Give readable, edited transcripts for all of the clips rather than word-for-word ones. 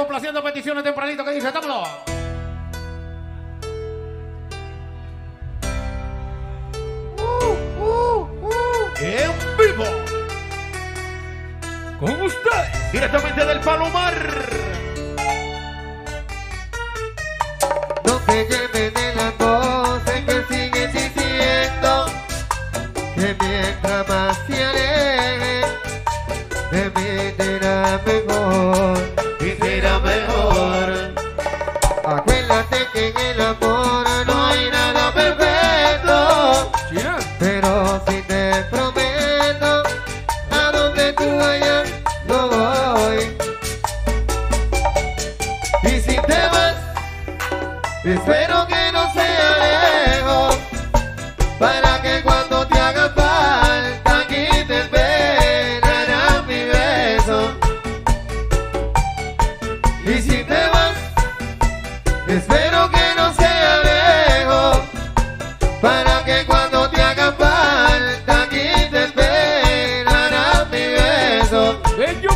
Complaciendo peticiones tempranito que dice, estámoslo. En vivo. Con ustedes. Directamente del Palomar. No te lleves de la cosa que sigue diciendo que mientras más te alejes de mí te irá mejor. Acuérdate que en el amor no hay nada perfecto, yeah. Pero si te prometo, a donde tú vayas yo voy. Y si te vas, espero que no sea lejos, para que cuando te haga falta aquí te esperará mi beso. Y si te vas, espero que no sea lejos, para que cuando te haga falta aquí te esperará mi beso. Bello,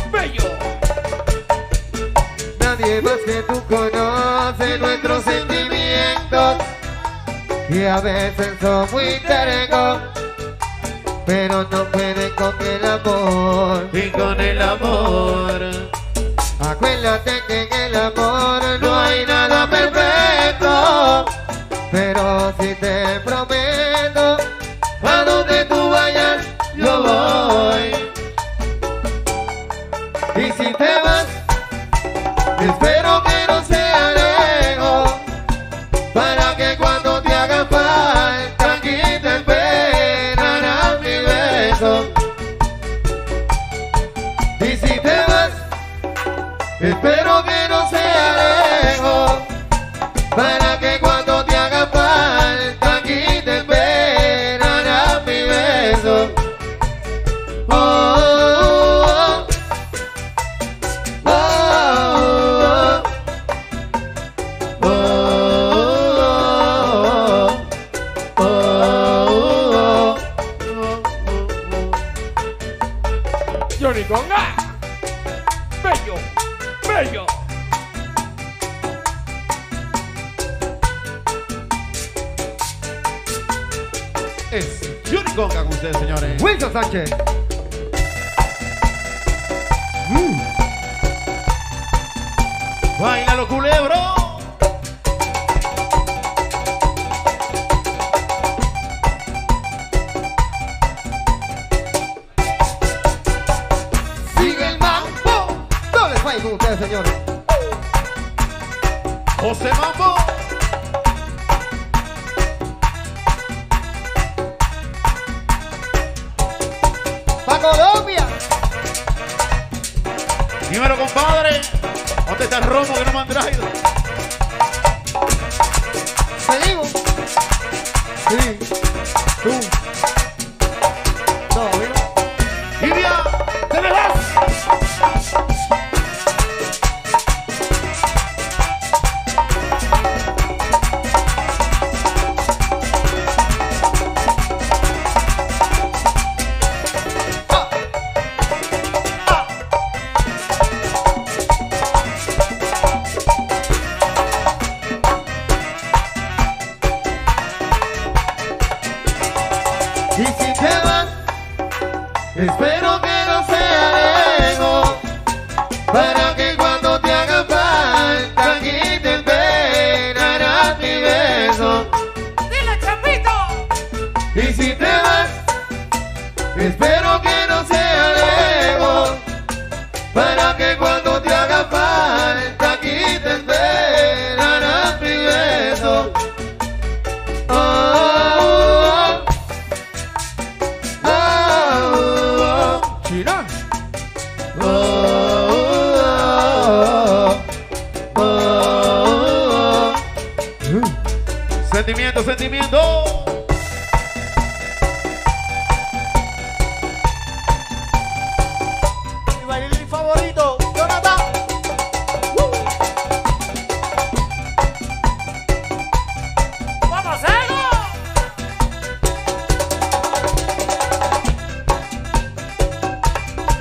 bello. Nadie más que tú conoces nuestros sentimientos, que a veces son muy tercos, pero no pueden con el amor. Y con el amor, acuérdate que en el amor no hay nada perfecto, pero si te prometo, a donde tú vayas yo voy. Y si te vas, espero que no sea lejos, para que cuando te haga falta aquí te esperará mi beso. Y si te vas, espero que no sea lejos, para que cuando te haga falta aquí te esperará mi beso. Oh, oh, oh, oh, oh, oh, oh, oh. Yurikonga, bello. Bello. Es Yurikonga con ustedes, señores. Wilson Sánchez. Báilalo, culebro. Con ustedes, señores. José Mambo. Pa' Colombia. Dímelo, compadre. ¿Dónde está el romo que no me han traído? Seguimos. Sí. Tú. No, ¿no? Y ya, te le das. Y si te vas, espero que no sea lejos, para que cuando te haga falta aquí te esperará mi beso. ¡Dile, Chapito! Y si te vas, espero que no sea lejos, para que cuando te haga falta aquí te esperará mi beso. Sentimiento, sentimiento. Mi bailarín favorito, Jonathan. ¡Vamos a hacerlo!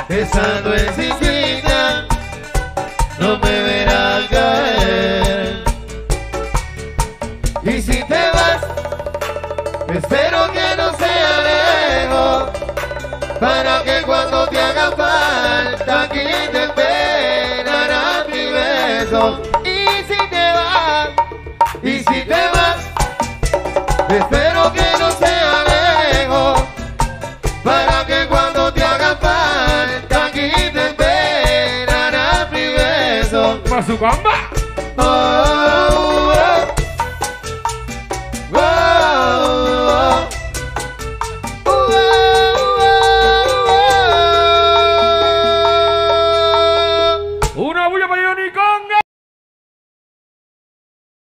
Esa no es mi vida, no me verás. tu comba.